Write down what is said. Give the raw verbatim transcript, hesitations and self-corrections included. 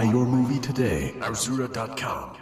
Buy your movie today at Azura dot com.